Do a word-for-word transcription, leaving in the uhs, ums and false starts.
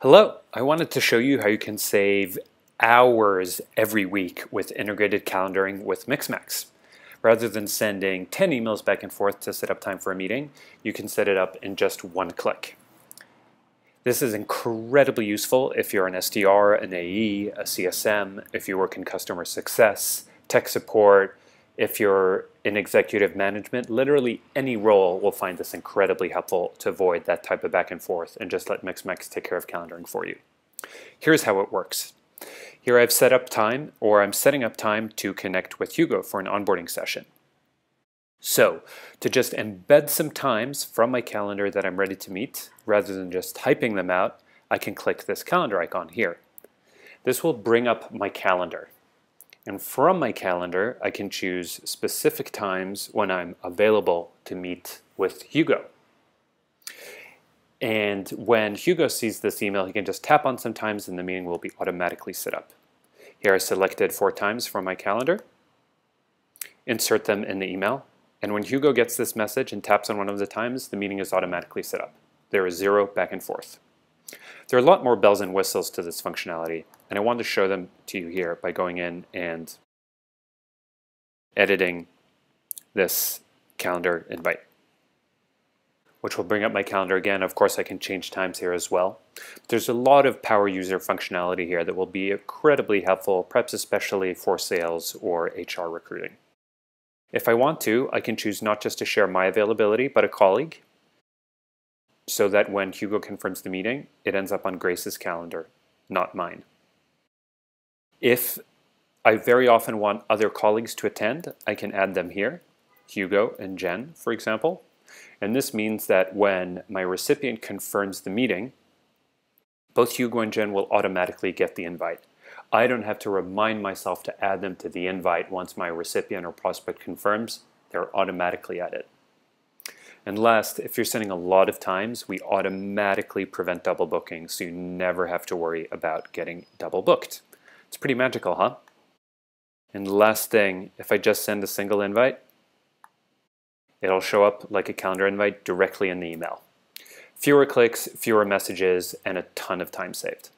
Hello, I wanted to show you how you can save hours every week with integrated calendaring with Mixmax. Rather than sending ten emails back and forth to set up time for a meeting, you can set it up in just one click. This is incredibly useful if you're an S D R, an A E, a C S M, if you work in customer success, tech support, if you're in executive management. Literally any role will find this incredibly helpful to avoid that type of back and forth and just let Mixmax take care of calendaring for you. Here's how it works. Here I've set up time, or I'm setting up time to connect with Hugo for an onboarding session. So to just embed some times from my calendar that I'm ready to meet, rather than just typing them out, I can click this calendar icon here. This will bring up my calendar. And from my calendar, I can choose specific times when I'm available to meet with Hugo. And when Hugo sees this email, he can just tap on some times and the meeting will be automatically set up. Here I selected four times from my calendar, insert them in the email, and when Hugo gets this message and taps on one of the times, the meeting is automatically set up. There is zero back and forth. There are a lot more bells and whistles to this functionality, and I wanted to show them to you here by going in and editing this calendar invite, which will bring up my calendar again. Of course, I can change times here as well. There's a lot of power user functionality here that will be incredibly helpful, perhaps especially for sales or H R recruiting. If I want to, I can choose not just to share my availability, but a colleague, so that when Hugo confirms the meeting, it ends up on Grace's calendar, not mine. If I very often want other colleagues to attend, I can add them here, Hugo and Jen, for example. And this means that when my recipient confirms the meeting, both Hugo and Jen will automatically get the invite. I don't have to remind myself to add them to the invite. Once my recipient or prospect confirms, they're automatically added. And last, if you're sending a lot of times, we automatically prevent double booking, so you never have to worry about getting double booked. It's pretty magical, huh? And last thing, if I just send a single invite, it'll show up like a calendar invite directly in the email. Fewer clicks, fewer messages, and a ton of time saved.